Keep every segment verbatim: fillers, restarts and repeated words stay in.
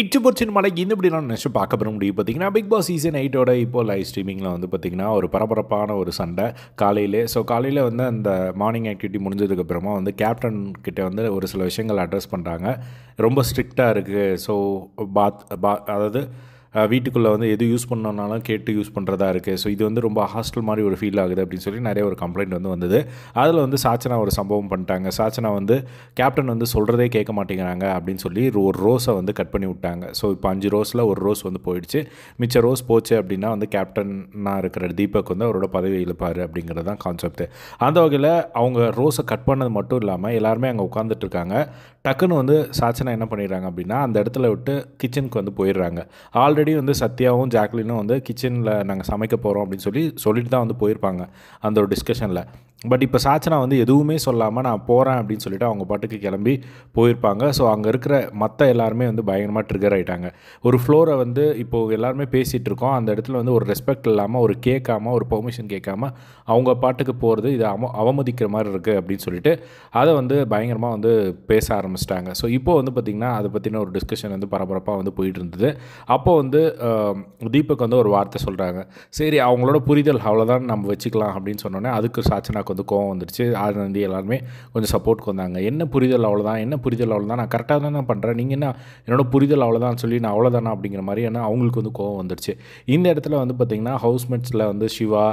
இச்சு பொறிச்சின் மலைக்கு இந்த இப்படி நான் நெக்ஸ்ட் பார்க்க போகிற முடியும் பார்த்தீங்கன்னா பிக் பாஸ் சீசன் எயிட்டோட இப்போ லைவ் ஸ்ட்ரீமிங்கில் வந்து பார்த்திங்கன்னா ஒரு பரபரப்பான ஒரு சண்டை காலையிலே. ஸோ காலையில் வந்து அந்த மார்னிங் ஆக்டிவிட்டி முடிஞ்சதுக்கப்புறமா வந்து கேப்டன் கிட்டே வந்து ஒரு சில விஷயங்கள் அட்ரஸ் பண்ணுறாங்க. ரொம்ப ஸ்ட்ரிக்டாக இருக்குது. ஸோ பாத் பா அதாவது வீட்டுக்குள்ளே வந்து எது யூஸ் பண்ணோன்னாலும் கேட்டு யூஸ் பண்ணுறதா இருக்குது. ஸோ இது வந்து ரொம்ப ஹாஸ்டல் மாதிரி ஒரு ஃபீல் ஆகுது அப்படின்னு சொல்லி நிறைய ஒரு கம்ப்ளைண்ட் வந்து வந்தது. அதில் வந்து சாச்சனா ஒரு சம்பவம் பண்ணிட்டாங்க. சாச்சனா வந்து கேப்டன் வந்து சொல்கிறதே கேட்க மாட்டேங்கிறாங்க அப்படின்னு சொல்லி ஒரு ரோஸை வந்து கட் பண்ணி விட்டாங்க. ஸோ இப்போ அஞ்சு ரோஸில் ஒரு ரோஸ் வந்து போயிடுச்சு. மிச்ச ரோஸ் போச்சு அப்படின்னா வந்து கேப்டனாக இருக்கிற தீபக் வந்து அவரோட பதவி இழப்பார் அப்படிங்கிறது தான் கான்செப்ட். அந்த வகையில் அவங்க ரோஸை கட் பண்ணது மட்டும் இல்லாமல் எல்லாருமே அங்கே உட்காந்துட்டு இருக்காங்க. டக்குன்னு வந்து சாச்சனா என்ன பண்ணிடுறாங்க அப்படின்னா அந்த இடத்துல விட்டு கிச்சனுக்கு வந்து போயிடுறாங்க. ஆல் ஆல்ரெடி வந்து சத்யாவும் ஜாக்லினும் வந்து கிச்சனில் நாங்கள் சமைக்க போகிறோம் அப்படின்னு சொல்லி சொல்லிட்டு தான் வந்து போயிருப்பாங்க அந்த ஒரு டிஸ்கஷனில். பட் இப்போ சாச்சனா வந்து எதுவுமே சொல்லாமல் நான் போகிறேன் அப்படின்னு சொல்லிட்டு அவங்க பாட்டுக்கு கிளம்பி போயிருப்பாங்க. ஸோ அங்கே இருக்கிற மற்ற எல்லாருமே வந்து பயங்கரமாக ட்ரிகர் ஆகிட்டாங்க. ஒரு ஃப்ளோரை வந்து இப்போது எல்லாருமே பேசிகிட்டு இருக்கோம். அந்த இடத்துல வந்து ஒரு ரெஸ்பெக்ட் இல்லாமல் ஒரு கேட்காம ஒரு பெர்மிஷன் கேட்காம அவங்க பாட்டுக்கு போகிறது இது அவ அவமதிக்கிற மாதிரி இருக்குது அப்படின்னு சொல்லிட்டு அதை வந்து பயங்கரமாக வந்து பேச ஆரம்பிச்சிட்டாங்க. ஸோ இப்போது வந்து பார்த்திங்கன்னா அதை பற்றின ஒரு டிஸ்கஷன் வந்து பரபரப்பாக வந்து போயிட்டு இருந்தது. அப்போ வந்து தீபக் வந்து ஒரு வார்த்தை சொல்கிறாங்க. சரி அவங்களோட புரிதல் அவ்வளோதான் நம்ம வச்சுக்கலாம் அப்படின்னு சொன்னோன்னே அதுக்கு சாச்சனாக்கு வந்து கோவம் வந்துடுச்சு. ஆனந்தி எல்லாருமே கொஞ்சம் சப்போர்ட்டுக்கு வந்தாங்க. என்ன புரிதல் அவ்வளோதான், என்ன புரிதல் அவ்வளோதான், நான் கரெக்டாக தான் நான் பண்ணுறேன், நீங்கள் என்ன என்னோட புரிதல் அவ்வளோதான் சொல்லி நான் அவ்வளோதானா அப்படிங்கிற மாதிரி ஏன்னா அவங்களுக்கு வந்து கோவம் வந்துடுச்சு. இந்த இடத்துல வந்து பார்த்திங்கன்னா ஹவுஸ்மேட்ஸில் வந்து சிவா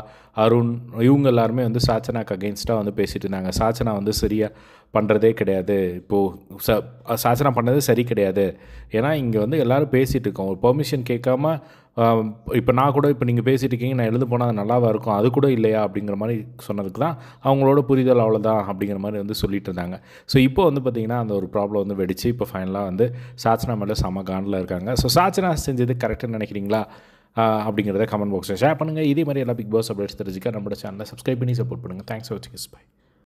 அருண் இவங்க எல்லாருமே வந்து சாச்சனாக்கு அகெயின்ஸ்டாக வந்து பேசிகிட்டு இருந்தாங்க. சாச்சனா வந்து சரியாக பண்ணுறதே கிடையாது, இப்போது ச சாச்சனா பண்ணது சரி கிடையாது, ஏன்னா இங்கே வந்து எல்லோரும் பேசிகிட்டு இருக்கோம், ஒரு பெர்மிஷன் கேட்காம இப்போ நான் கூட இப்போ நீங்கள் பேசிகிட்டு இருக்கீங்க, நான் எழுந்து போனால் அது நல்லாவாக இருக்கும், அது கூட இல்லையா அப்படிங்கிற மாதிரி சொன்னதுக்கு தான் அவங்களோட புரிதல் அவ்வளோதான் அப்படிங்கிற மாதிரி வந்து சொல்லிட்டு இருந்தாங்க. ஸோ இப்போ வந்து பார்த்திங்கன்னா அந்த ஒரு ப்ராப்ளம் வந்து வெடிச்சு இப்போ ஃபைனலாக வந்து சாச்சனா மேலே செம காண்டில் இருக்காங்க. ஸோ சாச்சனா செஞ்சது கரெக்டுன்னு நினைக்கிறீங்களா அப்படிங்கிறத கமெண்ட் பாக்ஸில் ஷேர் பண்ணுங்கள். இதே மாதிரி எல்லா பிக் பாஸ் அப்டேட்ஸ் தெரிஞ்சுக்க நம்மளோட சேனலை சப்ஸ்கிரைப் பண்ணி சப்போர்ட் பண்ணுங்கள். தேங்க்ஸ் ஃபார் வாட்சிங். பை.